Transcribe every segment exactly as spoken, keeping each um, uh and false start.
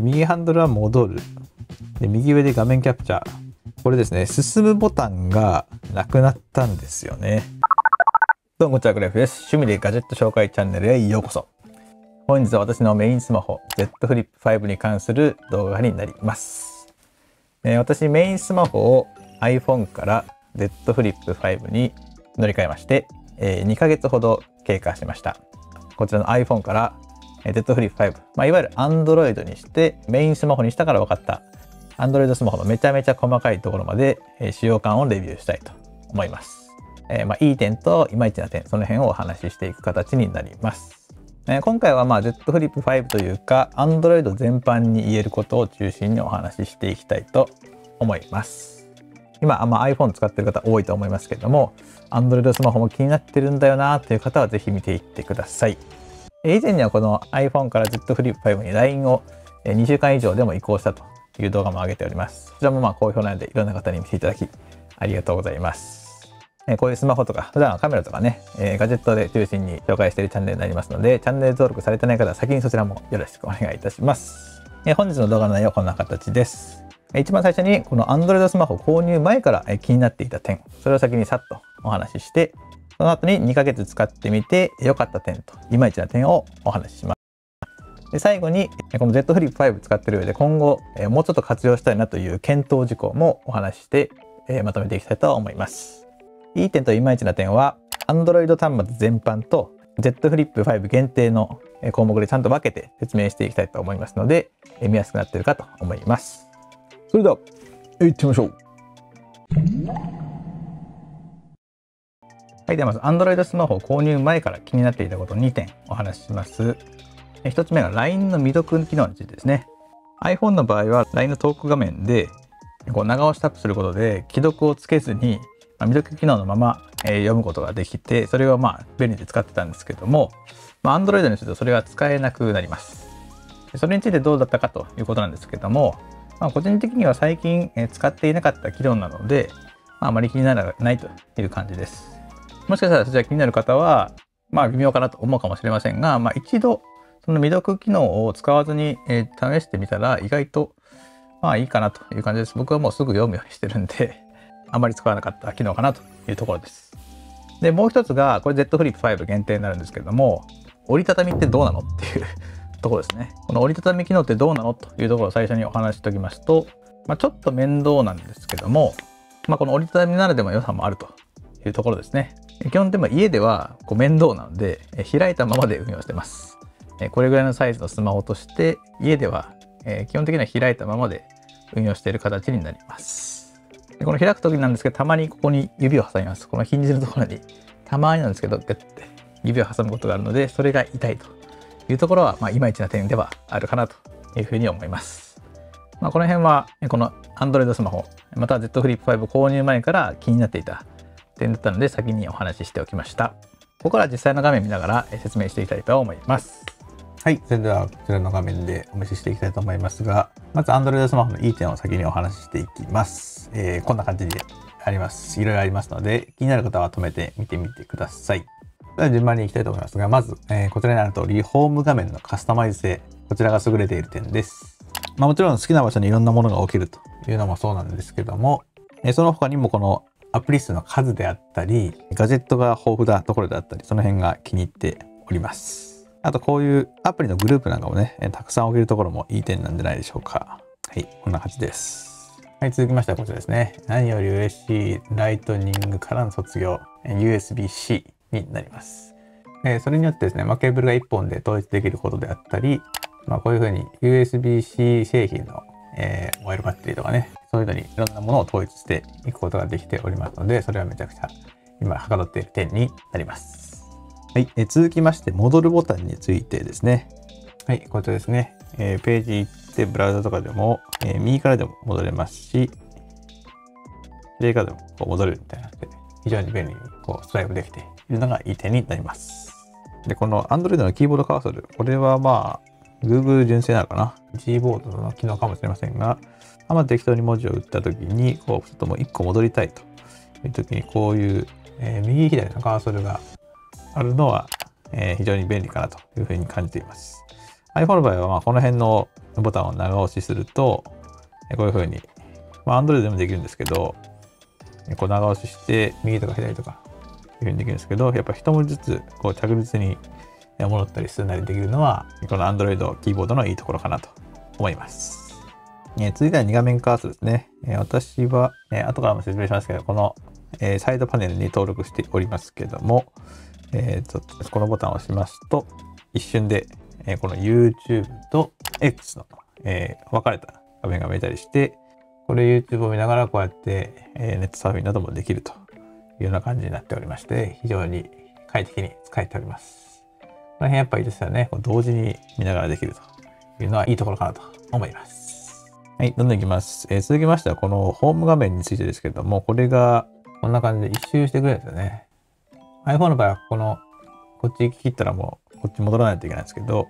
右ハンドルは戻る。で、右上で画面キャプチャー。これですね、進むボタンがなくなったんですよね。どうもこんにちは、グレフです。趣味でガジェット紹介チャンネルへようこそ。本日は私のメインスマホ、ゼットフリップファイブ に関する動画になります。えー、私、メインスマホを iPhone から ゼットフリップファイブ に乗り換えまして、えー、にかげつほど経過しました。こちらの iPhone からゼットフリップファイブ、まあ、いわゆる Android にしてメインスマホにしたから分かった Android スマホのめちゃめちゃ細かいところまで使用感をレビューしたいと思います。えー、まあいい点といまいちな点、その辺をお話ししていく形になります。えー、今回はまあ ゼットフリップファイブ というか Android 全般に言えることを中心にお話ししていきたいと思います。今、まあ、iPhone 使ってる方多いと思いますけども、 Android スマホも気になってるんだよなという方はぜひ見ていってください。以前にはこの iPhone から ゼットフリップファイブ に ライン をにしゅうかん以上でも移行したという動画も上げております。こちらもまあ好評なのでいろんな方に見ていただきありがとうございます。こういうスマホとか普段はカメラとかね、ガジェットで中心に紹介しているチャンネルになりますので、チャンネル登録されてない方は先にそちらもよろしくお願いいたします。本日の動画の内容はこんな形です。一番最初にこの Android スマホ購入前から気になっていた点、それを先にさっとお話しして、その後ににかげつ使ってみて良かった点といまいちな点をお話しします。で、最後にこの ゼットフリップファイブ 使ってる上で今後もうちょっと活用したいなという検討事項もお話ししてまとめていきたいと思います。いい点といまいちな点は Android 端末全般と ゼットフリップファイブ 限定の項目でちゃんと分けて説明していきたいと思いますので見やすくなっているかと思います。それでは行ってみましょう。はい、ではまず Android スマホを購入前から気になっていたことにてんお話しします。ひとつめが ライン の未読機能についてですね。iPhone の場合は ライン のトーク画面でこう長押しタップすることで既読をつけずに未読機能のまま読むことができて、それをまあ便利で使ってたんですけども、まあ、Android にするとそれが使えなくなります。それについてどうだったかということなんですけども、まあ、個人的には最近使っていなかった機能なので、まあ、あまり気にならないという感じです。もしかしたらそちら気になる方は、まあ微妙かなと思うかもしれませんが、まあ一度その未読機能を使わずに試してみたら意外とまあいいかなという感じです。僕はもうすぐ読むようにしてるんで、あまり使わなかった機能かなというところです。で、もう一つが、これ ゼットフリップファイブ 限定になるんですけれども、折りたたみってどうなのっていうところですね。この折りたたみ機能ってどうなのというところを最初にお話しておきますと、まあちょっと面倒なんですけども、まあこの折りたたみならでも良さもあるというところですね。基本的に家ではこう面倒なので開いたままで運用してます。これぐらいのサイズのスマホとして家では基本的には開いたままで運用している形になります。この開く時なんですけど、たまにここに指を挟みます。このヒンジのところにたまになんですけどグッて指を挟むことがあるので、それが痛いというところはまあいまいちな点ではあるかなというふうに思います。まあ、この辺はこの Android スマホまたは ゼットフリップファイブ 購入前から気になっていた点だったので先にお話ししておきました。ここから実際の画面見ながら説明していきたいと思います。はい、それではこちらの画面でお見せしていきたいと思いますが、まず Android スマホのいい点を先にお話ししていきます。えー、こんな感じであります。いろいろありますので気になる方は止めて見てみてください。では順番にいきたいと思いますが、まず、えー、こちらにある通りホーム画面のカスタマイズ性、こちらが優れている点です。まあ、もちろん好きな場所にいろんなものが起きるというのもそうなんですけども、えー、その他にもこのアプリ数の数であったり、ガジェットが豊富なところであったり、その辺が気に入っております。あとこういうアプリのグループなんかもね、たくさん置けるところもいい点なんじゃないでしょうか。はい、こんな感じです。はい、続きましてはこちらですね。何より嬉しいライトニングからの卒業、ユーエスビー-C になります。それによってですね、まあ、ケーブルがいっぽんで統一できることであったり、まあ、こういうふうに ユーエスビー-C 製品のえー、モバイルバッテリーとかね、そういうのにいろんなものを統一していくことができておりますので、それはめちゃくちゃ今はかどっている点になります。はい、え続きまして戻るボタンについてですね。はい、こちらですね、えー、ページ行ってブラウザとかでも、えー、右からでも戻れますし、左からでもこう戻るみたいなので、非常に便利にこうスワイプできているのがいい点になります。で、この Android のキーボードカーソル、これはまあGoogle 純正なのかな、 Gboard の機能かもしれませんが、あまり適当に文字を打った時にこうちょっともういっこ戻りたいという時にこういう、えー、右左のカーソルがあるのは、えー、非常に便利かなというふうに感じています。iPhone の場合はまあこの辺のボタンを長押しすると、こういう風に、まあ Android でもできるんですけど、こう長押しして右とか左とかいう風にできるんですけど、やっぱ一文字ずつこう着実に戻ったりするなりできるのは、この Android キーボードのいいところかなと思います。えー、続いてはに画面カーソルですね。えー、私は、えー、後からも説明しますけど、この、えー、サイドパネルに登録しておりますけども、えー、ちょっとこのボタンを押しますと、一瞬で、えー、この YouTube と X の、えー、分かれた画面が見えたりして、これ YouTube を見ながらこうやって、えー、ネットサーフィンなどもできるというような感じになっておりまして、非常に快適に使えております。この辺やっぱいいですよね。同時に見ながらできるというのはいいところかなと思います。はい、どんどんいきます。えー、続きましては、このホーム画面についてですけども、これがこんな感じで一周してくれるんですよね。iPhone の場合は、この、こっち行き切ったらもう、こっち戻らないといけないんですけど、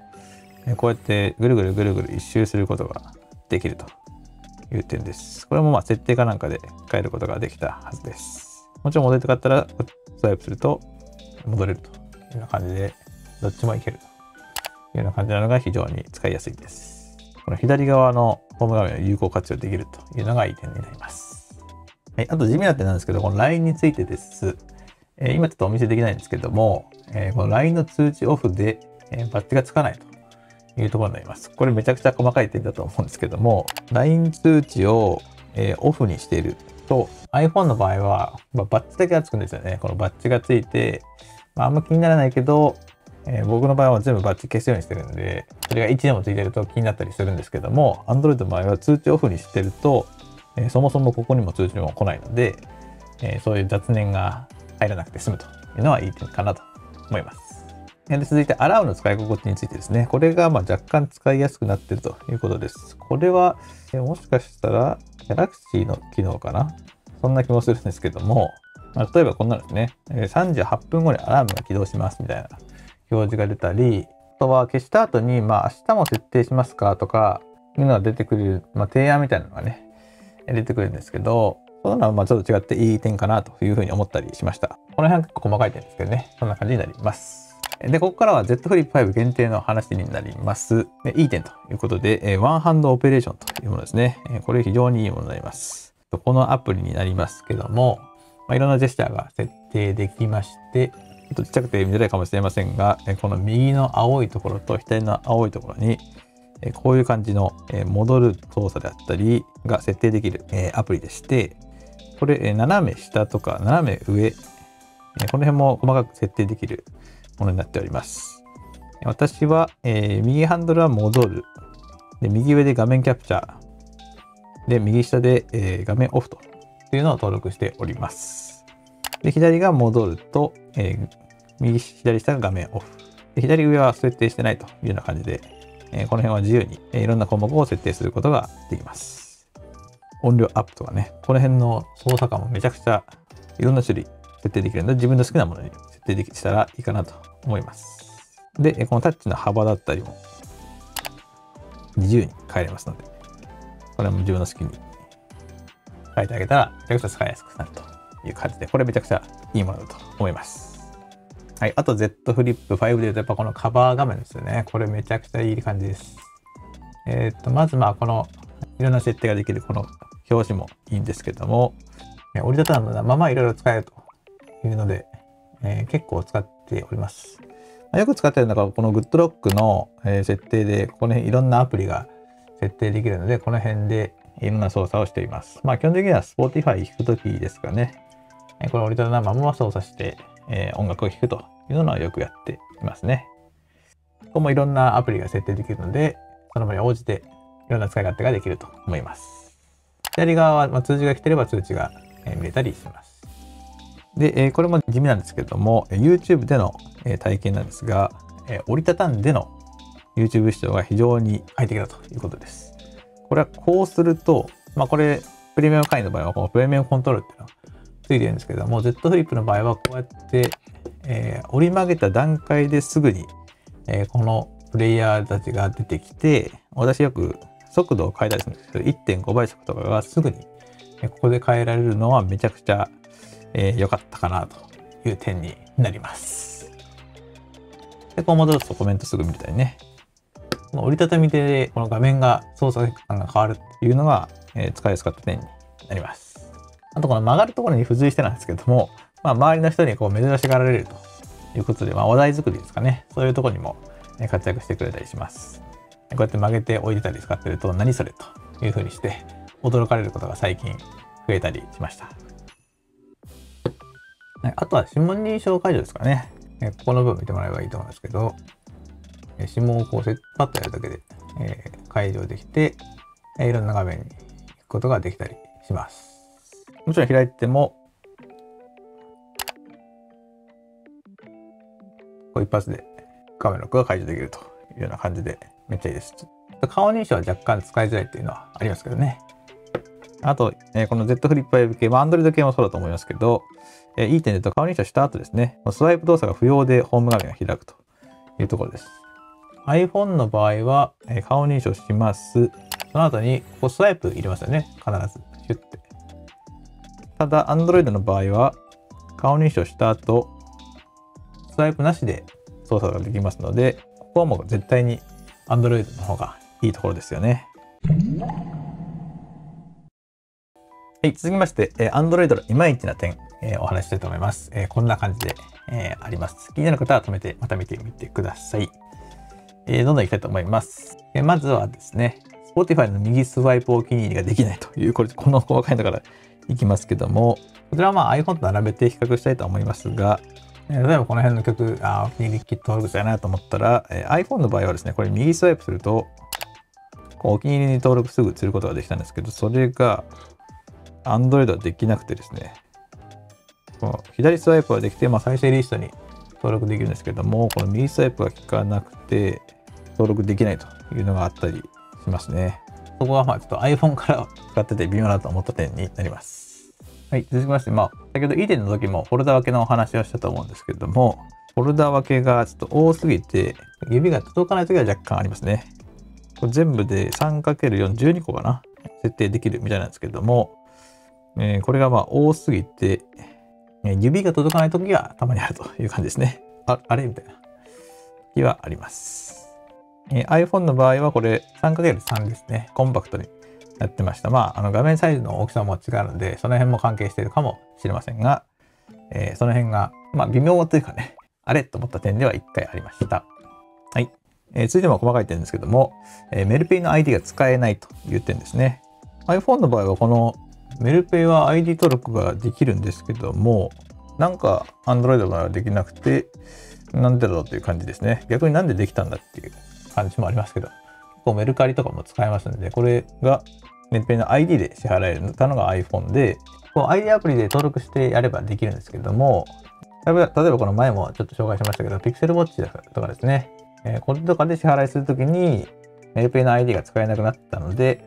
えー、こうやってぐるぐるぐるぐる一周することができるという点です。これもまあ、設定かなんかで変えることができたはずです。もちろん戻りたかったら、スワイプすると戻れるというような感じで、どっちもいけるというような感じなのが非常に使いやすいです。この左側のホーム画面を有効活用できるというのがいい点になります。はい、あと地味な点なんですけど、この ライン についてです。えー、今ちょっとお見せできないんですけども、えー、この ライン の通知オフで、えー、バッジがつかないというところになります。これめちゃくちゃ細かい点だと思うんですけども、ライン 通知を、えー、オフにしていると、iPhone の場合は、まあ、バッジだけがつくんですよね。このバッジがついて、まあ、あんま気にならないけど、えー、僕の場合は全部バッチ消すようにしてるんで、それがいちでもついてると気になったりするんですけども、Android の場合は通知オフにしてると、えー、そもそもここにも通知も来ないので、えー、そういう雑念が入らなくて済むというのはいい点かなと思います。で続いて、アラームの使い心地についてですね。これがまあ若干使いやすくなっているということです。これは、えー、もしかしたら Galaxy の機能かな？そんな気もするんですけども、まあ、例えばこんなのですね。さんじゅうはっぷんごにアラームが起動しますみたいな。表示が出たり、あとは消した後に、まあ明日も設定しますかとかいうのが出てくる、まあ、提案みたいなのがね、出てくるんですけど、そういうのはまあちょっと違っていい点かなというふうに思ったりしました。この辺は結構細かい点ですけどね、そんな感じになります。で、ここからは Z Flip ファイブ限定の話になります。で、いい点ということで、ワンハンドオペレーションというものですね。これ非常にいいものになります。このアプリになりますけども、まあ、いろんなジェスチャーが設定できまして、ちょっとちっちゃくて見づらいかもしれませんが、この右の青いところと左の青いところに、こういう感じの戻る操作であったりが設定できるアプリでして、これ斜め下とか斜め上、この辺も細かく設定できるものになっております。私は右ハンドルは戻る。で、右上で画面キャプチャー。で、右下で画面オフというのを登録しております。で、左が戻ると、右、左下が画面オフ。左上は設定してないというような感じで、えー、この辺は自由に、えー、いろんな項目を設定することができます。音量アップとかね、この辺の操作感もめちゃくちゃいろんな種類設定できるので、自分の好きなものに設定できたらいいかなと思います。で、このタッチの幅だったりも自由に変えれますので、これも自分の好きに変えてあげたら、めちゃくちゃ使いやすくなるという感じで、これめちゃくちゃいいものだと思います。はい、あと Z Flip ファイブ でやっぱこのカバー画面ですよね。これめちゃくちゃいい感じです。えっと、まずまあこのいろんな設定ができるこの表紙もいいんですけども、折りたたむままいろいろ使えるというので、えー、結構使っております。よく使ってるのがこの Good Lock の設定で、この辺いろんなアプリが設定できるので、この辺でいろんな操作をしています。まあ基本的には Spotify 弾くときですかね。これ折りたたむまま操作して、えー、音楽を聴くというのをよくやっていますね。ここもいろんなアプリが設定できるので、その場に応じていろんな使い勝手ができると思います。左側は通知が来てれば通知が見れたりします。で、これも地味なんですけども、YouTube での体験なんですが、折りたたんでの YouTube 視聴が非常に快適だということです。これはこうすると、まあこれプレミアム会員の場合はこのプレミアムコントロールっていうのはついてるんですけども、 Z フリップの場合はこうやって、えー、折り曲げた段階ですぐに、えー、このプレイヤーたちが出てきて、私よく速度を変えたりするんですけど いってんご 倍速とかがすぐにここで変えられるのはめちゃくちゃ良、えー、かったかなという点になります。で、こう戻るとコメントすぐ見れたりね、その折りたたみでこの画面が操作感が変わるっていうのが、えー、使いやすかった点になります。あとこの曲がるところに付随してなんですけども、まあ、周りの人にこう珍しがられるということで、まあ、話題作りですかね、そういうところにも活躍してくれたりします。こうやって曲げて置いてたり使ってると何それというふうにして驚かれることが最近増えたりしました。あとは指紋認証解除ですかね。ここの部分見てもらえばいいと思うんですけど、指紋をこうセットパッとやるだけで解除できて、いろんな画面に行くことができたりします。もちろん開いても、こう一発でカメラロックが解除できるというような感じでめっちゃいいです。顔認証は若干使いづらいっていうのはありますけどね。あと、この ゼットフリップファイブ 系、Android 系もそうだと思いますけど、いい点で言うと顔認証した後ですね、スワイプ動作が不要でホーム画面が開くというところです。iPhone の場合は顔認証します。その後にこうスワイプ入れますよね。必ず。シュッて。ただ、Android の場合は顔認証した後、スワイプなしで操作ができますので、ここはもう絶対に Android の方がいいところですよね。はい、続きまして、Android のいまいちな点、えー、お話ししたいと思います。えー、こんな感じで、えー、あります。気になる方は止めて、また見てみてください。えー、どんどんいきたいと思います。えー、まずはですね、Spotify の右スワイプお気に入りができないという、これ、この細かいのからいきますけども、こちらはまあ iPhone と並べて比較したいと思いますが、えー、例えばこの辺の曲、あお気に入りキット登録したいなと思ったら、えー、iPhone の場合はですね、これ右スワイプすると、こうお気に入りに登録すぐすることができたんですけど、それが、Android はできなくてですね、この左スワイプはできて、まあ、再生リストに登録できるんですけども、この右スワイプが効かなくて登録できないというのがあったりしますね。そこはまあちょっと iPhone から使ってて微妙だと思った点になります。はい、続きまして、まあ、先ほど イーテン の時もフォルダ分けのお話をしたと思うんですけども、フォルダ分けがちょっと多すぎて指が届かない時は若干ありますね。これ全部で さんかけるよん、じゅうにこかな、設定できるみたいなんですけども、えー、これがまあ多すぎて、えー、指が届かないときはたまにあるという感じですね。あ、あれみたいな時はあります。えー、iPhone の場合はこれ さんかけるさん ですね。コンパクトになってました。まあ、あの画面サイズの大きさも違うので、その辺も関係しているかもしれませんが、えー、その辺が、まあ、微妙というかね、あれと思った点ではいっかいありました。はい。えー、続いても細かい点ですけども、えー、メルペイの アイディー が使えないという点ですね。iPhone の場合はこのメルペイは アイディー 登録ができるんですけども、なんか Android の場合はできなくて、なんでだろうという感じですね。逆になんでできたんだっていう感じもありますけど、結構メルカリとかも使えますので、これがメルペイの アイディー で支払えたのが iPhone で、こう アイディー アプリで登録してやればできるんですけども、例えばこの前もちょっと紹介しましたけど、Pixel Watch とかですね、これとかで支払いするときにメルペイの アイディー が使えなくなったので、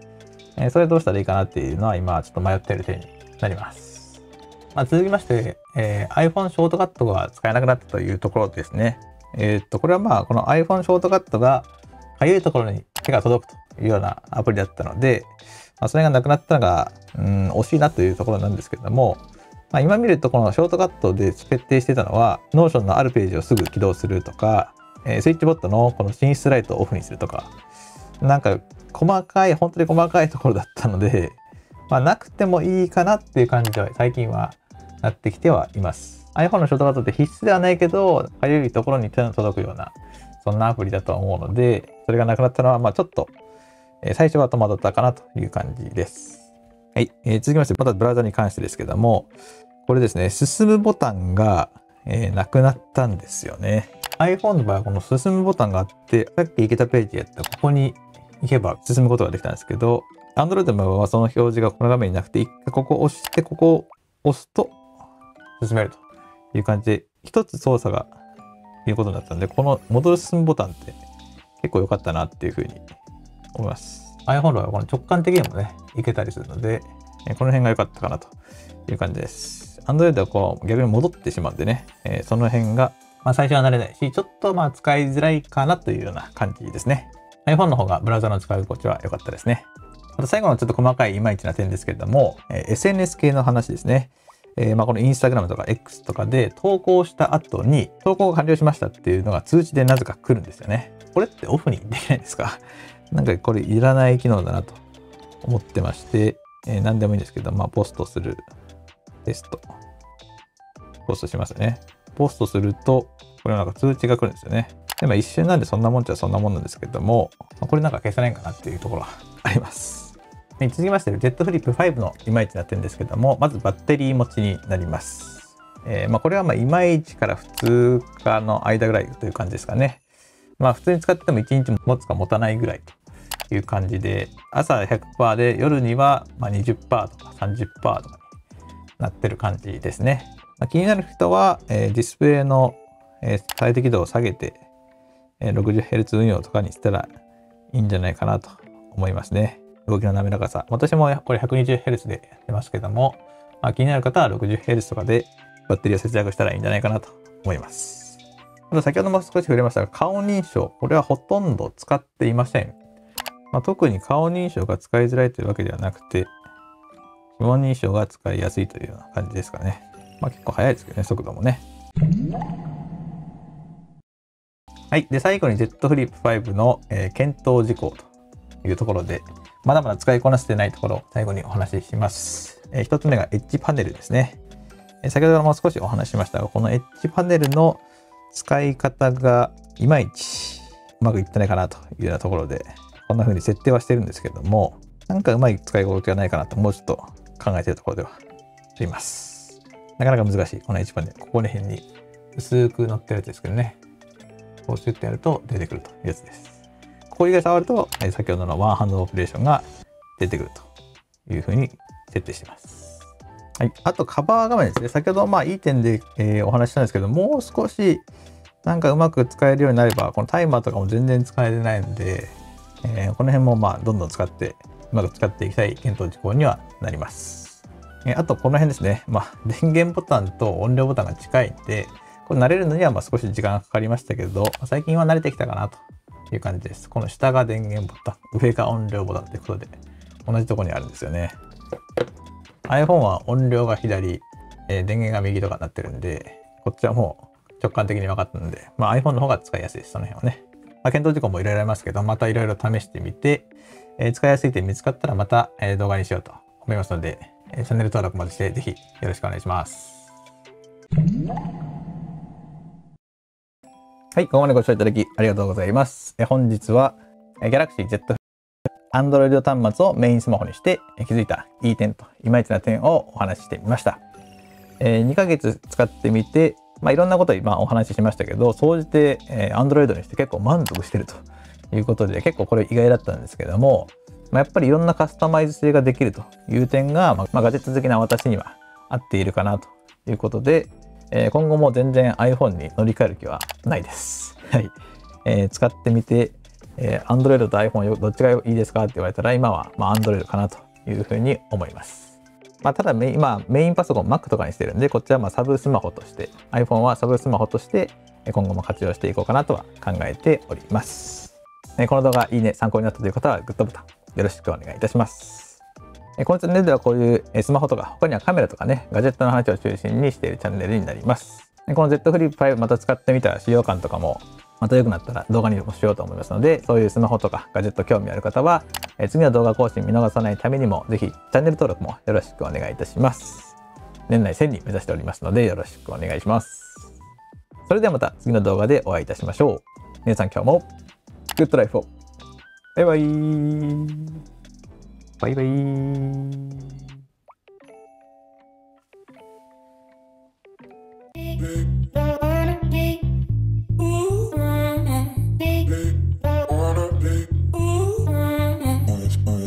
それどうしたらいいかなっていうのは今ちょっと迷っている点になります。まあ、続きまして、えー、iPhone ショートカットが使えなくなったというところですね。えー、っと、これはまあこの iPhone ショートカットがかゆいところに手が届くというようなアプリだったので、まあ、それがなくなったのが、うん、惜しいなというところなんですけども、まあ、今見るとこのショートカットで設定してたのは Notion のあるページをすぐ起動するとか、えー、スイッチボットのこの進出ライトをオフにするとか、なんか細かい、本当に細かいところだったので、まあ、なくてもいいかなっていう感じでは最近はなってきてはいます。iPhone のショートカットって必須ではないけど、かゆいところに手の届くような、そんなアプリだとは思うので、それがなくなったのは、まあちょっと、えー、最初は戸惑ったかなという感じです。はい、えー、続きまして、またブラウザに関してですけども、これですね、進むボタンが、えー、なくなったんですよね。iPhone の場合はこの進むボタンがあって、さっき行けたページやったここに、行けば進むことができたんですけど、Android の場合はその表示がこの画面になくて、一回ここを押して、ここを押すと進めるという感じで、一つ操作がいうことになったので、この戻る進むボタンって結構良かったなっていうふうに思います。iPhone の場合はこの直感的にもね、いけたりするので、この辺が良かったかなという感じです。Android はこう逆に戻ってしまうんでね、その辺がまあ最初は慣れないし、ちょっとまあ使いづらいかなというような感じですね。iPhone の方がブラウザの使い心地は良かったですね。あと最後のちょっと細かいいまいちな点ですけれども、えー、エスエヌエス 系の話ですね。えー、まあこの Instagram とか エックス とかで投稿した後に投稿が完了しましたっていうのが通知でなぜか来るんですよね。これってオフにできないですか？なんかこれいらない機能だなと思ってまして、えー、何でもいいんですけど、まあポストするですと。ポストしますね。ポストすると、これなんか通知が来るんですよね。で、まあ一瞬なんでそんなもんっちゃそんなもんなんですけども、まあ、これなんか消さないかなっていうところはあります。で続きまして、ゼットフリップファイブ のいまいちになってるんですけども、まずバッテリー持ちになります。えー、まあこれはまあいまいちから普通かの間ぐらいという感じですかね。まあ普通に使ってもいちにち持つか持たないぐらいという感じで、朝 ひゃくパーセント で夜にはまあ にじゅっパーセント とか さんじゅっパーセント とかになってる感じですね。まあ、気になる人は、えー、ディスプレイの、えー、最適度を下げて、えー、ろくじゅうヘルツ 運用とかにしたらいいんじゃないかなと思いますね。動きの滑らかさ。私もこれ ひゃくにじゅうヘルツ でやってますけども、まあ、気になる方は ろくじゅうヘルツ とかでバッテリーを節約したらいいんじゃないかなと思います。あと先ほども少し触れましたが、顔認証。これはほとんど使っていません。まあ、特に顔認証が使いづらいというわけではなくて、指紋認証が使いやすいというような感じですかね。まあ結構速いですけどね、速度もね。はい。で、最後に ゼットフリップファイブ の、えー、検討事項というところで、まだまだ使いこなせてないところを最後にお話しします。えー、ひとつめがエッジパネルですね、えー。先ほども少しお話ししましたが、このエッジパネルの使い方がいまいちうまくいってないかなというようなところで、こんな風に設定はしてるんですけども、なんかうまい使い心地がないかなと、もうちょっと考えているところではあります。なかなか難しい。このエッジパネル。ここら辺に薄く乗ってるやつですけどね。こうシュッてやると出てくるというやつです。ここ以外触ると、先ほどのワンハンドオペレーションが出てくるというふうに設定しています。はい。あとカバー画面ですね。先ほどまあいい点で、えー、お話ししたんですけど、もう少しなんかうまく使えるようになれば、このタイマーとかも全然使えてないので、えー、この辺もまあどんどん使って、うまく使っていきたい検討事項にはなります。あと、この辺ですね。まあ、電源ボタンと音量ボタンが近いんで、これ慣れるのにはまあ少し時間がかかりましたけど、最近は慣れてきたかなという感じです。この下が電源ボタン、上が音量ボタンということで、同じところにあるんですよね。iPhone は音量が左、えー、電源が右とかになってるんで、こっちはもう直感的に分かったので、まあ、iPhone の方が使いやすいです、その辺はね。まあ、検討事項もいろいろありますけど、またいろいろ試してみて、えー、使いやすい点見つかったらまた動画にしようと思いますので、チャンネル登録までしてぜひよろしくお願いします。はい、ここまでご視聴いただきありがとうございます。本日は Galaxy Z Flip Android 端末をメインスマホにして気づいたいい点といまいちな点をお話ししてみました。にかげつ使ってみて、まあ、いろんなことを今お話ししましたけど、総じて Android にして結構満足してるということで、結構これ意外だったんですけども、まあやっぱりいろんなカスタマイズ性ができるという点が、まあ、ガジェット好きな私には合っているかなということで、えー、今後も全然 iPhone に乗り換える気はないです。はいえー、使ってみて、えー、Android と iPhone どっちがいいですかって言われたら今はまあ Android かなというふうに思います。まあ、ただメイン、今メインパソコン Mac とかにしてるんで、こっちはまあサブスマホとして、iPhone はサブスマホとして今後も活用していこうかなとは考えております。えー、この動画いいね、参考になったという方はグッドボタン。よろしくお願いいたします。このチャンネルではこういうスマホとか他にはカメラとかね、ガジェットの話を中心にしているチャンネルになります。この ゼットフリップファイブ また使ってみた使用感とかもまた良くなったら動画にもしようと思いますので、そういうスマホとかガジェット興味ある方は次の動画更新見逃さないためにもぜひチャンネル登録もよろしくお願いいたします。年内せんにん目指しておりますのでよろしくお願いします。それではまた次の動画でお会いいたしましょう。皆さん今日もグッドライフを。バイバイ。バイバイ。